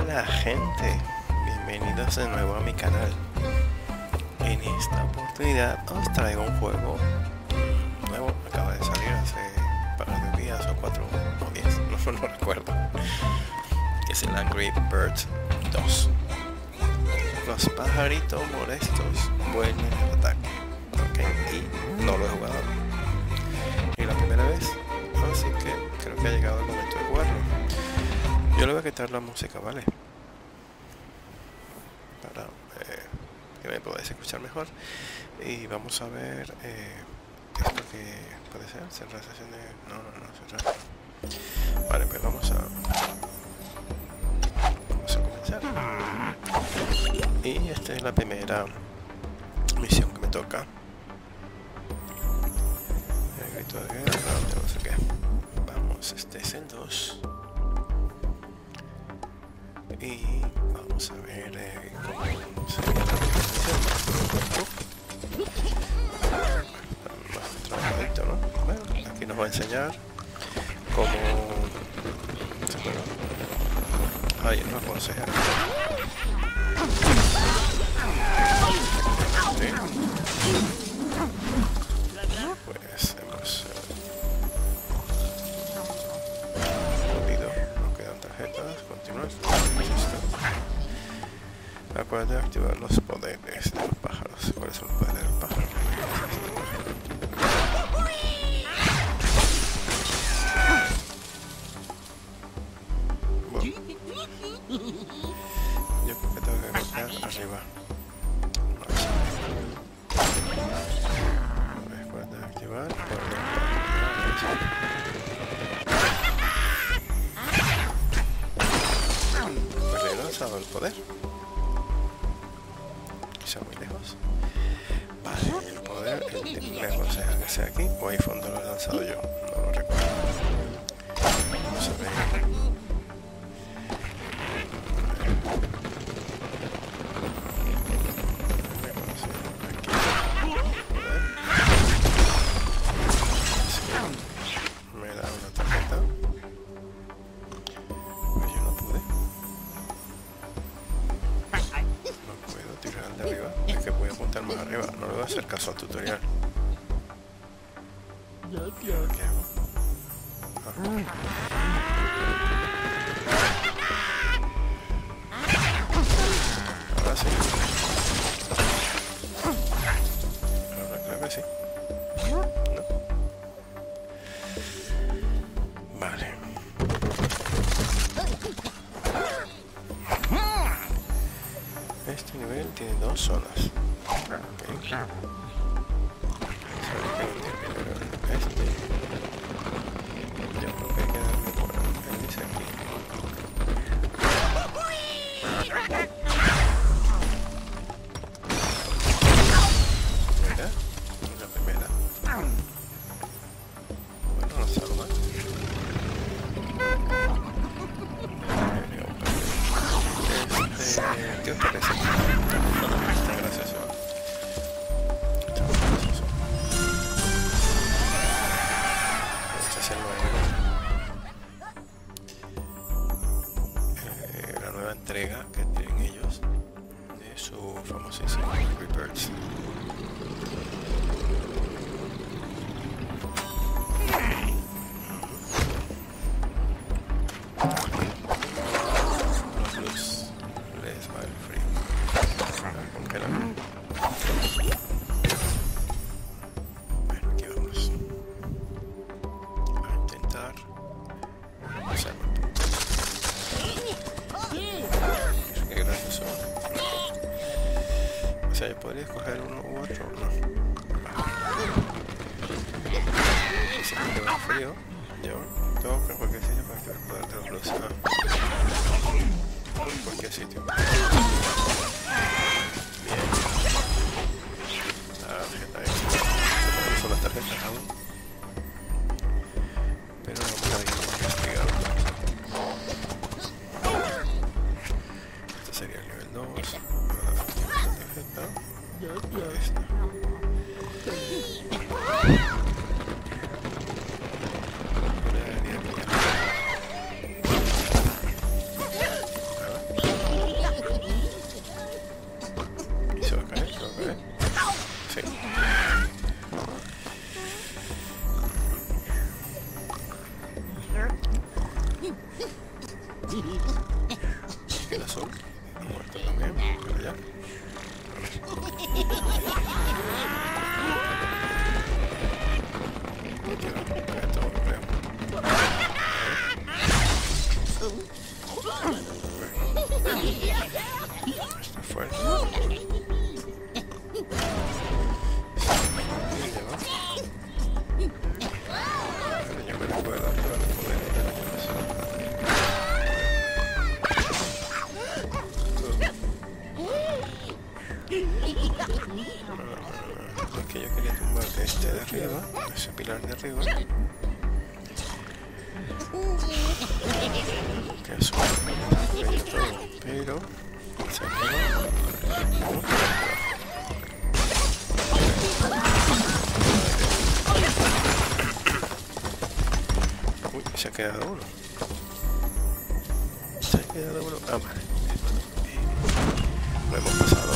Hola gente, bienvenidos de nuevo a mi canal. En esta oportunidad os traigo un juego nuevo, acaba de salir hace un par de días o 4 o 10, no recuerdo. Es el Angry Birds 2. Los pajaritos molestos vuelven al ataque, okay. Y no lo he jugado ni la primera vez, así que creo que ha llegado el momento de jugarlo. Yo le voy a quitar la música, ¿vale? Para que me podáis escuchar mejor. Y vamos a ver esto que puede ser. Cerrar sesión de... No, cerrar. Vale, pues vamos a comenzar. Y esta es la primera misión que me toca. El grito de guerra, no sé qué. Vamos, este es el 2. Y vamos a ver cómo se ve la aplicación. Bueno, aquí nos va a enseñar cómo se juega. Ahí nos aconseja. Pues hemos podido. Nos quedan tarjetas. Continuar. Acuérdate de activar los poderes de los pájaros. ¿Cuál es el poder del pájaro? Bueno. Yo creo que tengo que marcar arriba. Recuerda de activar. Pues he lanzado el poder. Muy lejos. Vale, el poder lejos, sea que sea aquí o ahí fondo, lo he lanzado yo, no lo recuerdo. Vamos a ver. Me da una tarjeta. Yo no pude. De arriba, es que voy a apuntar más arriba, no le voy a hacer caso al tutorial. ¿Qué hago? Ahora sí. Ahora creo que sí. No. Vale. Este nivel tiene 2 zonas. Okay. Yo creo que hay que darle por el dice aquí. ¿Verdad? La primera. Bueno, no salgo mal. ¿Qué os parece? Está gracioso. Este es el nuevo. La nueva entrega que tienen ellos de su famosísimo Angry Birds. O sea, yo podría escoger uno u otro, ¿no? Y si me queda frío, yo tengo que ir a cualquier sitio para activar el poder de los blues. En cualquier sitio. Bien. La tarjeta es. Se me usan las tarjetas aún. Pero no voy a ir a castigar. Este sería el nivel 2. ¿No? Esta. La Sol, muerta también, ya. Está fuerte. Que yo quería tumbar este de arriba, ese pilar de arriba. Que es un pero se quedó. Uy, se ha quedado uno. Se ha quedado uno. Ah, vale. Lo hemos pasado.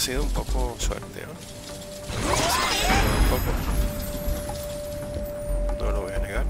ha sido un poco suerte, ¿no? Un poco. No lo voy a negar.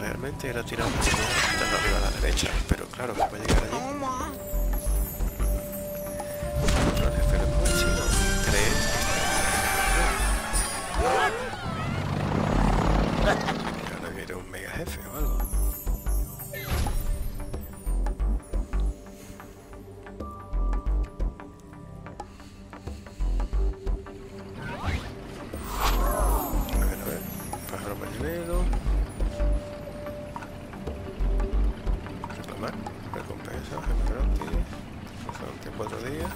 Realmente era tirar un poquito más arriba a la derecha, pero claro que va a llegar allí. Control F, no, 3. Ahora viene un mega jefe o algo. A ver, pájaro marinero. Recompensa, gratis, durante 4 días.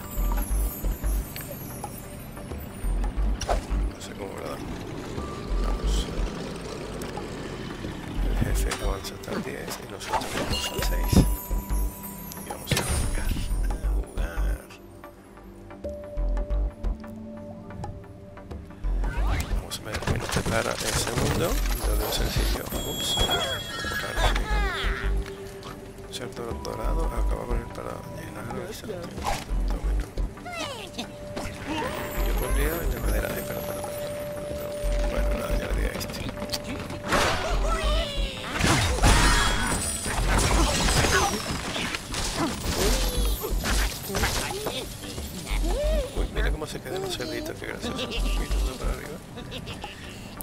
No sé cómo, ¿verdad? Vamos. El jefe avanza hasta el 10 y nosotros vamos al 6. Y vamos a jugar. Vamos a ver que nos prepara el segundo. Donde es el sitio. Ups. El dorado acaba con el parado llenar el centímetro. Yo pondría el de madera de para. Bueno, nada, ya le di a este. Uy, mira cómo se quedan los cerditos, que gracioso. Un poquito para arriba.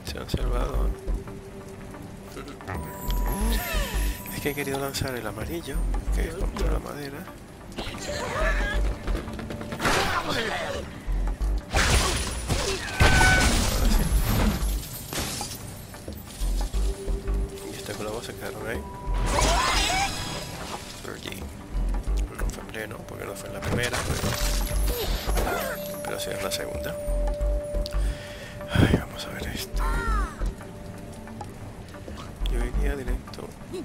Se han salvado. He querido lanzar el amarillo, que es contra la madera. Ahora sí. Y este globo se quedaron ahí. Pero allí. No fue en pleno, porque no fue en la primera, pero sí en la segunda. Ay, vamos a ver esto. Yo iría directo. Ah,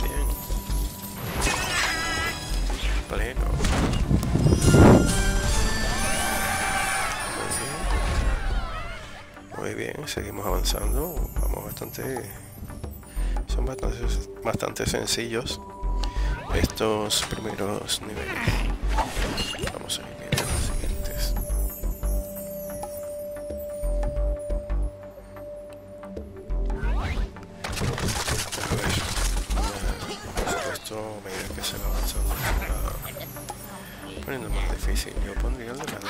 bien. Pleno. Muy bien. Muy bien, seguimos avanzando. Vamos bastante. Son bastante sencillos estos primeros niveles. Vamos a ir viendo los siguientes. A ver, por supuesto, a medida que se va avanzando se va poniendo más difícil. Yo pondría el de madera.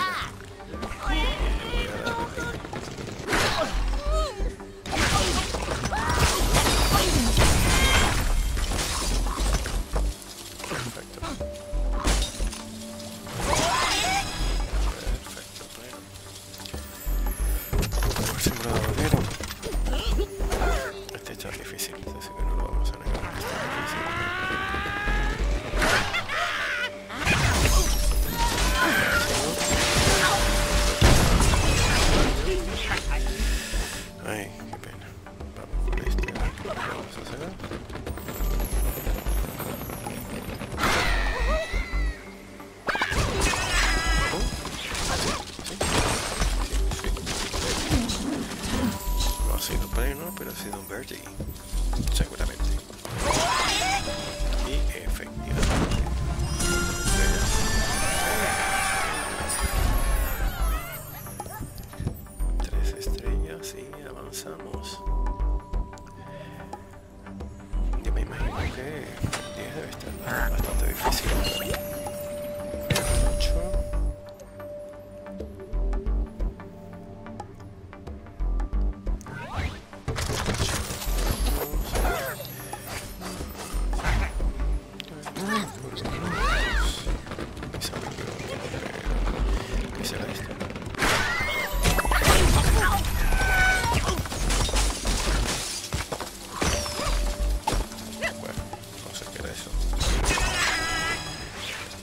Pero ha sido un birdie, seguramente. Y efectivamente. Tres estrellas y avanzamos. Yo me imagino que 10 debe estar bastante difícil. 8.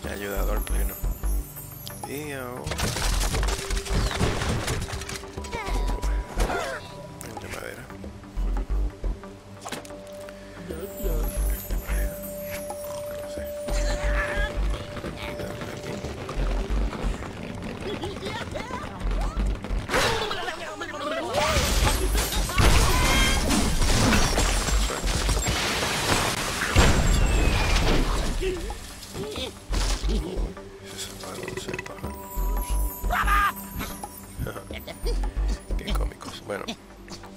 Ayudador pleno. Tío. De madera. No sé. Qué cómicos. Bueno,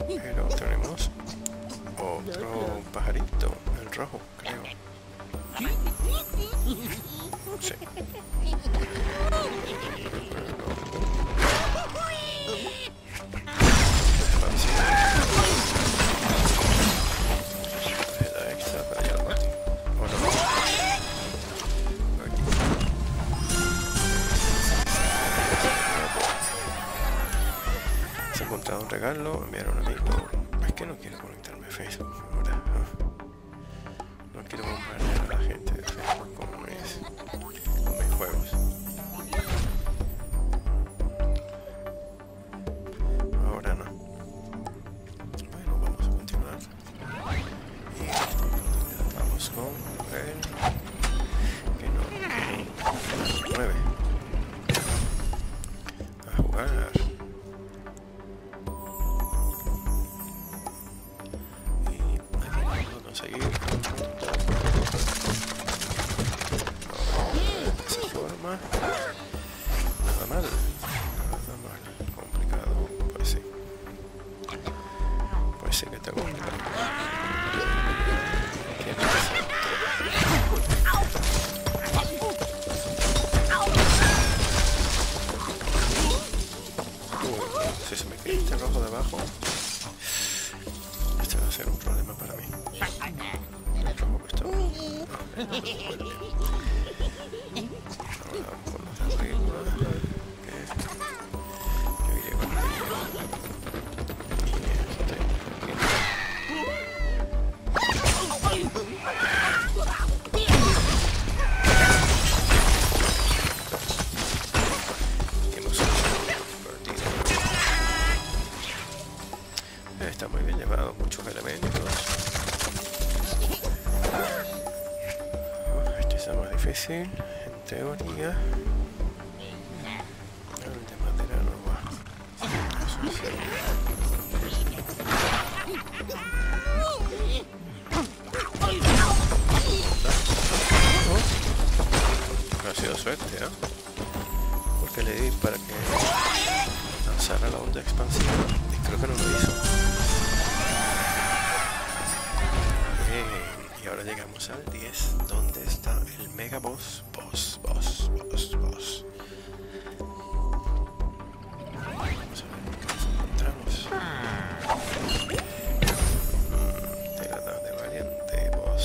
pero tenemos otro pajarito, el rojo, creo. Sí. Un regalo, enviar a un amigo. Es que no quiero conectarme a Facebook ahora. No quiero bombardear a la gente de Facebook con mis juegos. Ahora no. Bueno, vamos a continuar. Y vamos con el que no 9. A jugar. Nada mal, complicado, pues sí que está complicado. ¿Qué pasa? Uy, si se me cae este rojo de abajo, este va a ser un problema para mí. El rojo que está... Está muy bien llevado, muchos elementos. Este está más difícil, en teoría. El de madera no va. No ha sido suerte, ¿eh? Porque le di para que lanzara la onda expansiva. Y creo que no lo hizo. Y ahora llegamos al 10, donde está el mega boss, boss. Vamos a ver qué nos encontramos. Tirada de variante boss.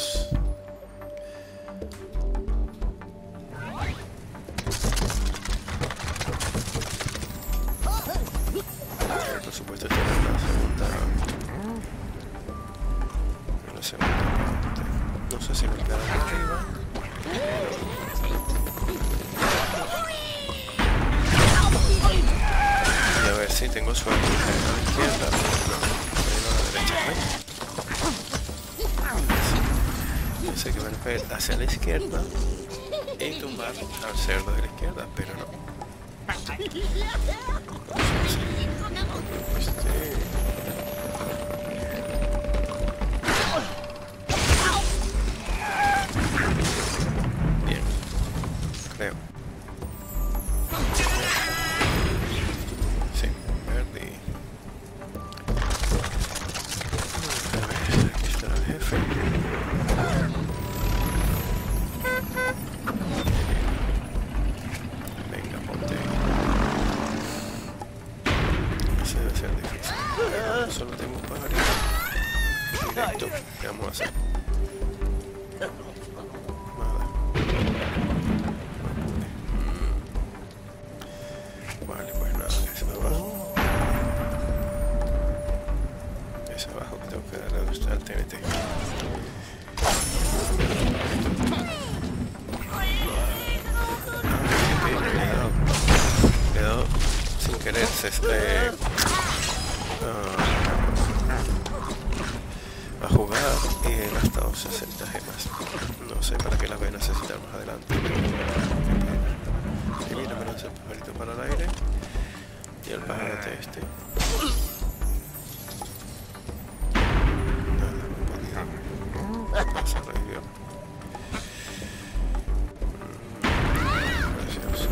Por supuesto tiene la segunda. No sé si me quedan arriba. Y a ver si tengo suerte. A la izquierda, a la derecha. Yo sé que van a caer hacia la izquierda y tumbar al cerdo de la izquierda, pero no. Solo tengo un pajarito directo. ¿Qué vamos a hacer? Nada. Vale, pues nada, ese de abajo. Ese abajo que tengo que darle donde está el TNT. querés a jugar y he gastado 60 gemas. No sé para qué las voy a necesitar más adelante. Y mira, me lanzo el pajarito para el aire y el pajarete este. Se revivió. Precioso.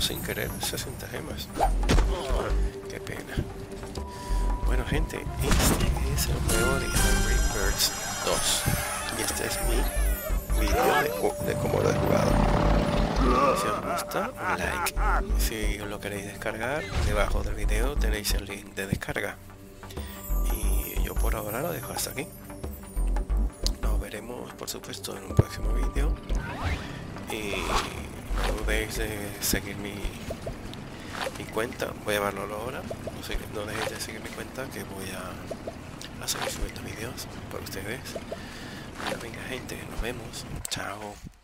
Sin querer 60 gemas. Qué pena. Bueno, gente, este es el nuevo de Angry Birds 2 y este es mi video de cómo lo he jugado. Si os gusta, un like. Si os lo queréis descargar, debajo del video tenéis el link de descarga. Y yo por ahora lo dejo hasta aquí. Nos veremos, por supuesto, en un próximo video. Y no dejéis de seguir mi cuenta, voy a llamarlo ahora. No dejéis de seguir mi cuenta, que voy a seguir subiendo vídeos para ustedes. Bueno, venga gente, nos vemos. Chao.